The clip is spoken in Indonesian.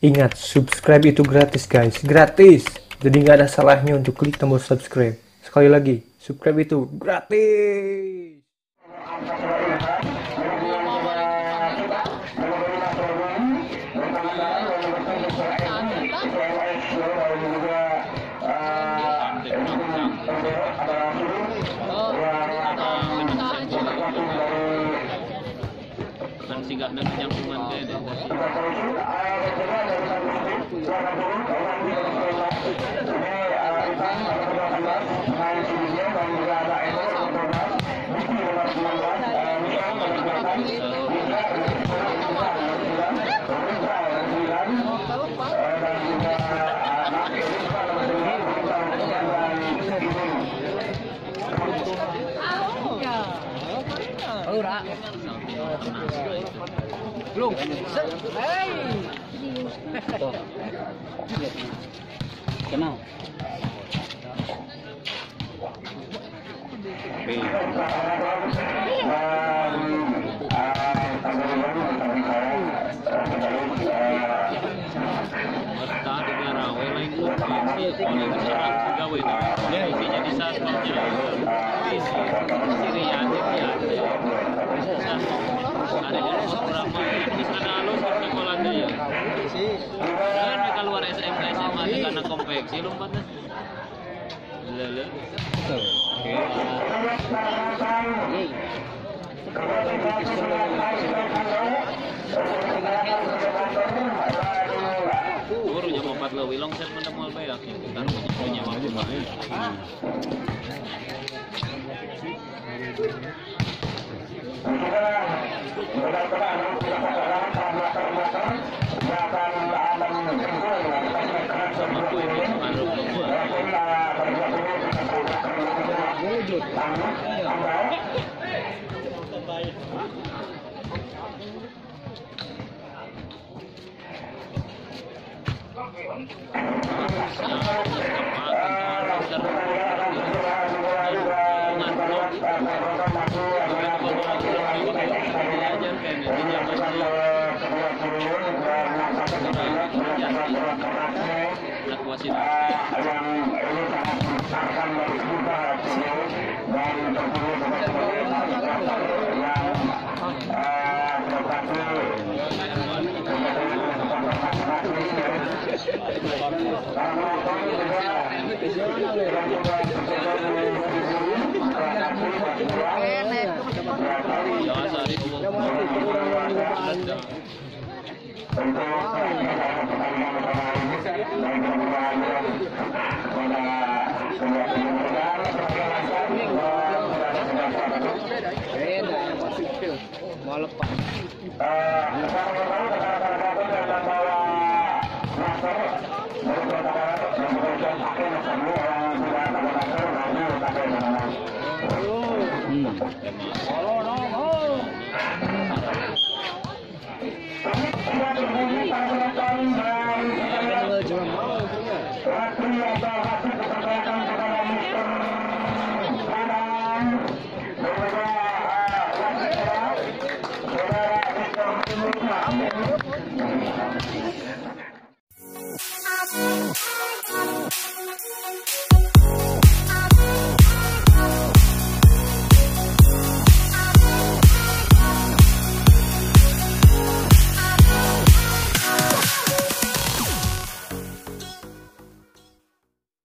Ingat, subscribe itu gratis guys, gratis. Jadi nggak ada salahnya untuk klik tombol subscribe. Sekali lagi, subscribe itu gratis. Tidak ada penyambungan Belum. Hei. Kenal.